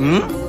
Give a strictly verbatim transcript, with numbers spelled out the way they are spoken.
Hmm?